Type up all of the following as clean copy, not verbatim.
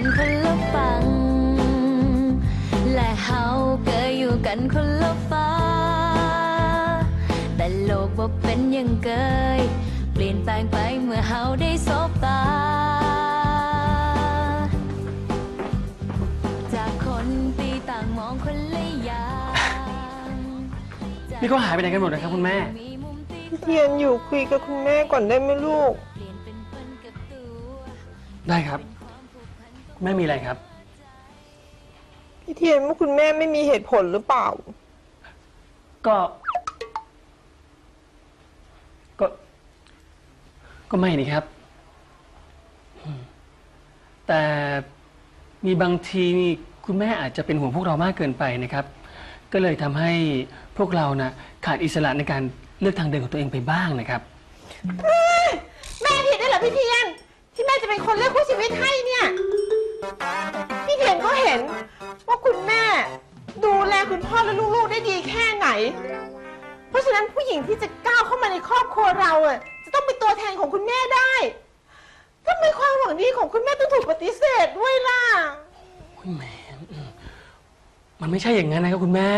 กันคนละฝั่งและเฮาก็อยู่กันคนละฟ้าแต่โลกว่าเป็นยังเกยเปลี่ยนแปลงไปเมื่อเฮาได้สบตาจากคนตีต่างมองคนละอย่างนี่เขาหายไปไหนกันหมดเลยครับคุณแม่เทียนอยู่คุยกับคุณแม่ก่อนได้ไหมลูกได้ครับแม่มีอะไรครับพี่เทียนว่าคุณแม่ไม่มีเหตุผลหรือเปล่าก็ไม่นี่ครับแต่มีบางทีนี่คุณแม่อาจจะเป็นห่วงพวกเรามากเกินไปนะครับก็เลยทำให้พวกเรานะขาดอิสระในการเลือกทางเดินของตัวเองไปบ้างนะครับแม่ผิดด้วยเหรอพี่เทียนที่แม่จะเป็นคนเลือกคู่ชีวิตให้เนี่ยพี่เทียนก็เห็นว่าคุณแม่ดูแลคุณพ่อและลูกๆได้ดีแค่ไหนเพราะฉะนั้นผู้หญิงที่จะก้าวเข้ามาในครอบครัวเราอ่ะจะต้องเป็นตัวแทนของคุณแม่ได้ทำไมความหวังดีของคุณแม่ต้องถูกปฏิเสธด้วยล่ะแม่มันไม่ใช่อย่างนั้นนะครับคุณแม่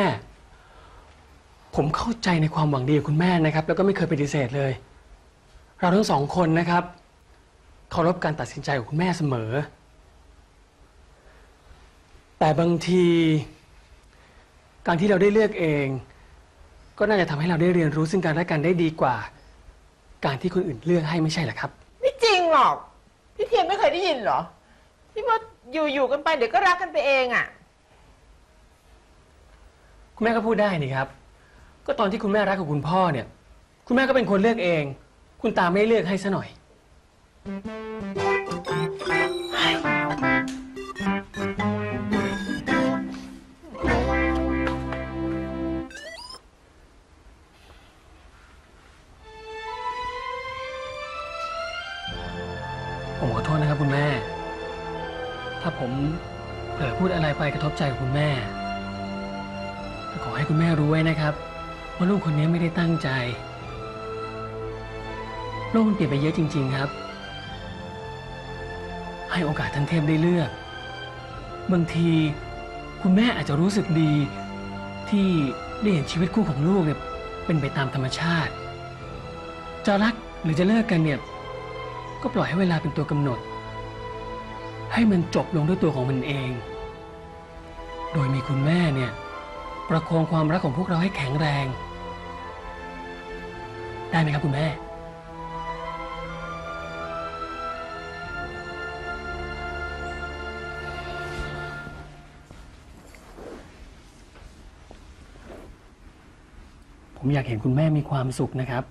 ผมเข้าใจในความหวังดีของคุณแม่นะครับแล้วก็ไม่เคยปฏิเสธเลยเราทั้งสองคนนะครับเคารพการตัดสินใจของคุณแม่เสมอแต่บางทีการที่เราได้เลือกเองก็น่าจะทำให้เราได้เรียนรู้ซึ่งกันและกันได้ดีกว่าการที่คนอื่นเลือกให้ไม่ใช่หรอครับไม่จริงหรอกพี่เทียนไม่เคยได้ยินหรอที่ว่าอยู่ๆกันไปเดี๋ยวก็รักกันไปเองอ่ะคุณแม่ก็พูดได้นี่ครับก็ตอนที่คุณแม่รักกับคุณพ่อเนี่ยคุณแม่ก็เป็นคนเลือกเองคุณตาไม่ได้เลือกให้ซะหน่อยผมขอโทษนะครับคุณแม่ถ้าผมเผลอพูดอะไรไปกระทบใจคุณแม่ขอให้คุณแม่รู้ไว้นะครับว่าลูกคนนี้ไม่ได้ตั้งใจโลกมันเปลี่ยนไปเยอะจริงๆครับให้โอกาสท่านเทพได้เลือกบางทีคุณแม่อาจจะรู้สึกดีที่ได้เห็นชีวิตคู่ของลูกเนี่ยเป็นไปตามธรรมชาติจะรักหรือจะเลิกกันเนี่ยก็ปล่อยให้เวลาเป็นตัวกำหนดให้มันจบลงด้วยตัวของมันเองโดยมีคุณแม่เนี่ยประคองความรักของพวกเราให้แข็งแรงได้ไหมครับคุณแม่ผมอยากเห็นคุณแม่มีความสุขนะครับ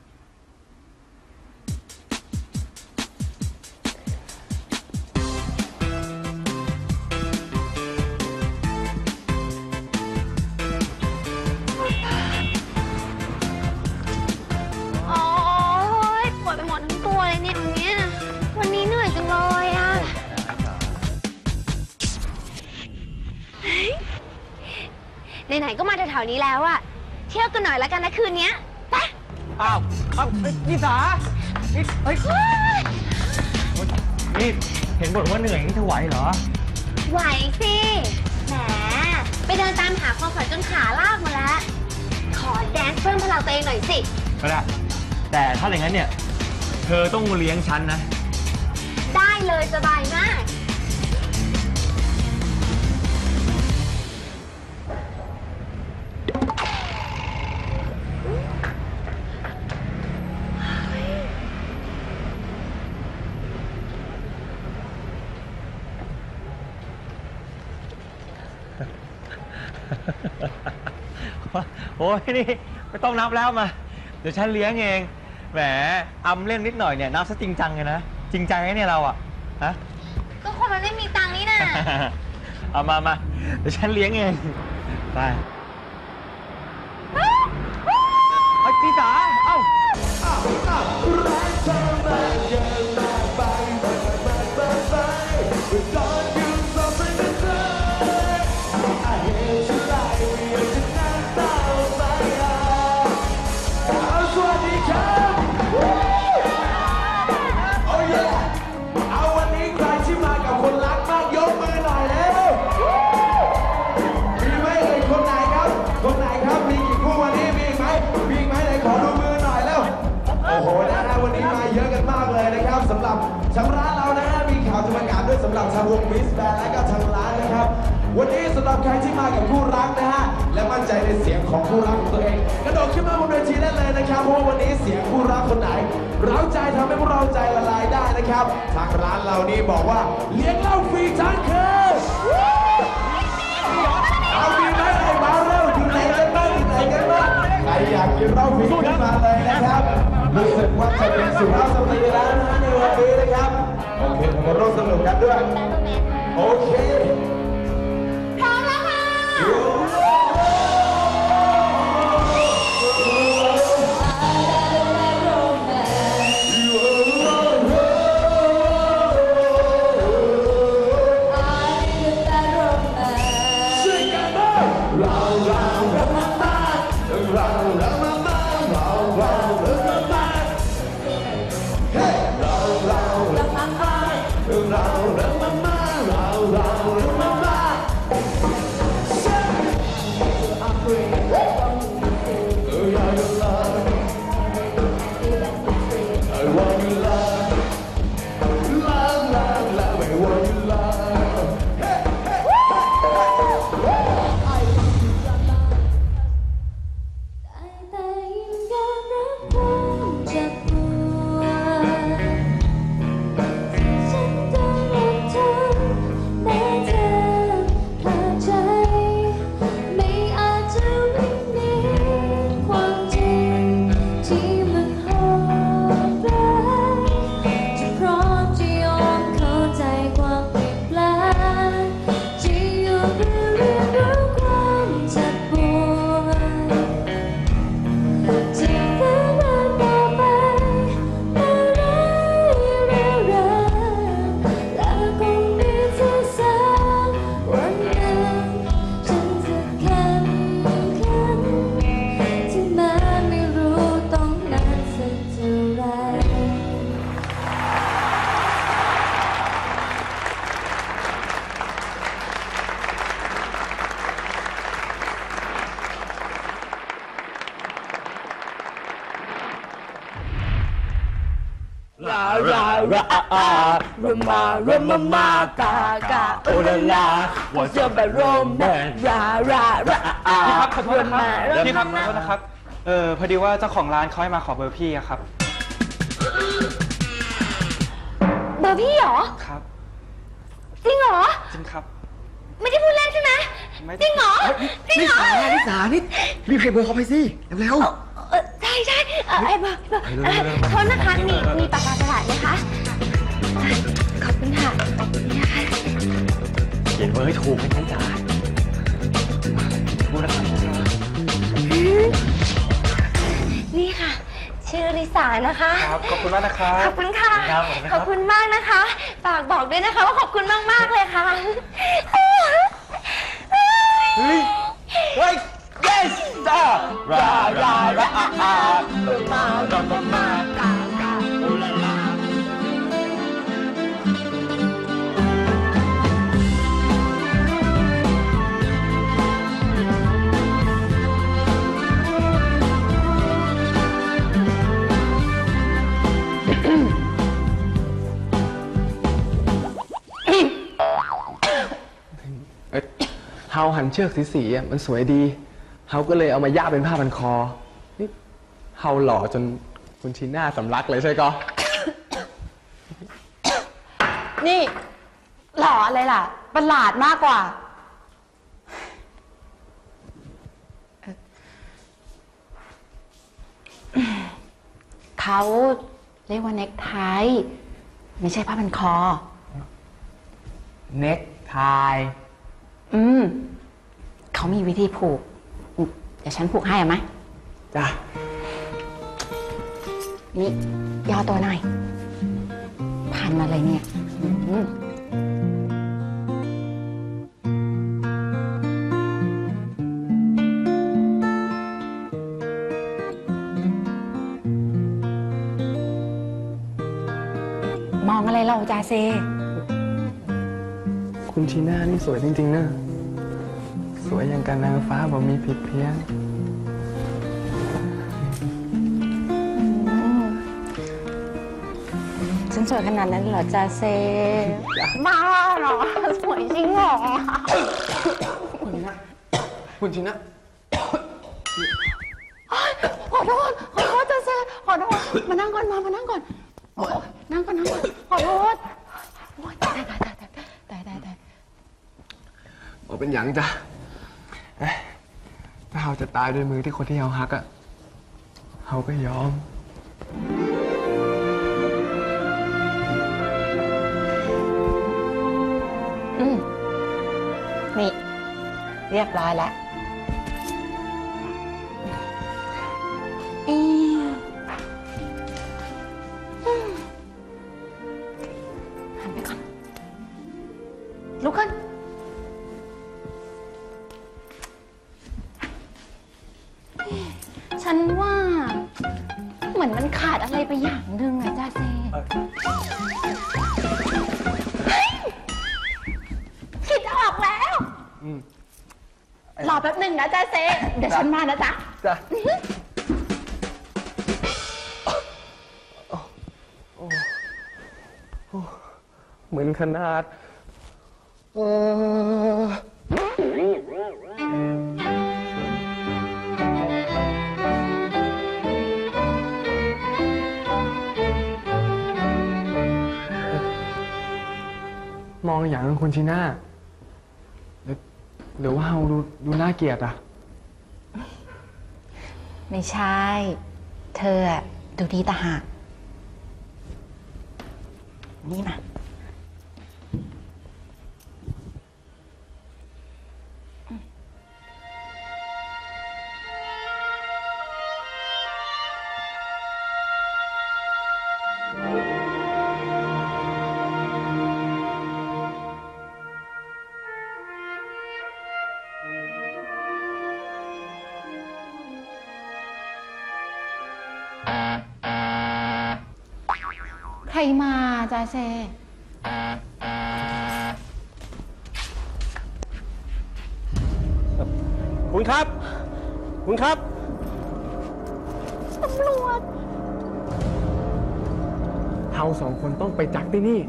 ไหนๆก็มาแถวๆนี้แล้วอะเที่ยวกันหน่อยแล้วกันนะคืนนี้ไปอ้าวนิสานี่เห็นบอกว่าเหนื่อยนี่เธอไหวเหรอไหวสิแหมไปเดินตามหาความฝันจนขาลากมาแล้วขอแดนซ์เพิ่มพลังตัวเองหน่อยสิก็ได้แต่ถ้าอย่างนั้นเนี่ยเธอต้องเลี้ยงฉันนะได้เลยสบายมากโอ้ยนี่ไม่ต้องนับแล้วมาเดี๋ยวฉันเลี้ยงเองแหมอำเล่นนิดหน่อยเนี่ยนับซะจริงจังเลยนะจริงจังไอ้เนี่ยเราอ่ะฮะก็คนมันไม่มีตังค์นี่นะเอามาเดี๋ยวฉันเลี้ยงเองไปพี่จ๋าเอ้า สำหรับทางวงมิสแบนและก็ทางร้านนะครับวันนี้สำหรับใครที่มากับคู่รักนะฮะและมั่นใจในเสียงของคู่รักของตัวเองกระโดดขึ้นมาบนเวทีได้เลยนะครับเพราะวันนี้เสียงคู่รักคนไหนเร้าใจทำให้พวกเราใจละลายได้นะครับทางร้านเรานี่บอกว่าเลี้ยงเหล้าฟรีทั้งคืนเอาดีไหมไอ้บ้าเร็วดีไหนกันบ้างดีไหนกันบ้างใครอยากกินเหล้าฟรีขึ้นมาเลยนะครับรู้สึกว่าจะเป็นสุภาพสตรีแล้วนะในวันนี้นะครับโอเคผมมาร่วมสนุกกันด้วยโอเคพร้อมแล้วค่ะกากาโอลาลาว่าจะไปโรมแบนราราราพี่ครับขอโทษนะครับพี่ครับขอโทษนะครับพอดีว่าเจ้าของร้านเขาให้มาขอเบอร์พี่ครับเบอร์พี่เหรอครับจริงเหรอจริงครับไม่ได้พูดเล่นใช่ไหมจริงเหรอจริงเหรอนิสานี่รีบเก็บเบอร์เขาไปสิเร็วใช่ใช่ไอ้เบอร์โทษนะคะมีปากกากระดาษไหมคะขอบคุณค่ะนี่ค่ะเขียนเบอร์ให้ถูกให้ท่านจ่ายนี่ค่ะชื่อลิสานะคะครับขอบคุณมากนะคะขอบคุณค่ะขอบคุณมากนะคะฝากบอกด้วยนะคะว่าขอบคุณมากๆเลยค่ะเฮ้ยเฮ้ย yes จ้าราราราอามารามาเฮาหันเชือกสีๆมันสวยดีเฮาก็เลยเอามาย่าเป็นผ้าพันคอนี่เฮาหล่อจนคุณชีน่าสำลักเลยใช่ก็นี่หล่ออะไรล่ะประหลาดมากกว่าเขาเรียกว่าเน็กไทไม่ใช่ผ้าพันคอเน็กไทเขามีวิธีผูกเดี๋ยวฉันผูกให้ไหมจ้ะนี่ย่อตัวหน่อยพันมาเลยเนี่ยมองอะไรเราจ่าเซคุณชีน่านี่สวยจริงๆนะสวยอย่างกับนางฟ้าบ่มีผิดเพี้ยนจะ ฉันสวยขนาดนั้นเหรอจ๊ะเซบ้าเหรอสวยจริงเหรอคุณนะคุณจริงนะขอโทษขอโทษจ๊ะเซขอโทษมานั่งก่อนมานั่งก่อนนั่งก่อนนั่งก่อนขอโทษได้บอกเป็นหยังจ้ะถ้าเราจะตายด้วยมือที่คนที่เราฮักอะเราก็ยอมนี่เรียบร้อยแล้วหันไปก่อนลุกขึ้นฉันว่าเหมือนมันขาดอะไรไปอย่างหนึ่งอะจ้าเซคิดออกแล้วรอแป๊บหนึ่งนะจ้าเซเดี๋ยวฉันมานะจ๊ะเหมือนขนาดมองอย่างคุณชีน่าหรือว่าเราดูน่าเกลียดอ่ะไม่ใช่เธอดูดีตาหักนี่มาใครมาจ้าเซคุณครับคุณครับตำรวจเราสองคนต้องไปจักที่นี่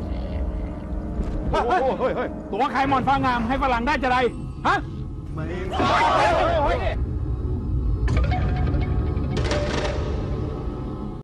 โอ้โหตัวใครมอนฟ้างามให้ฝรั่งได้จะไรฮะ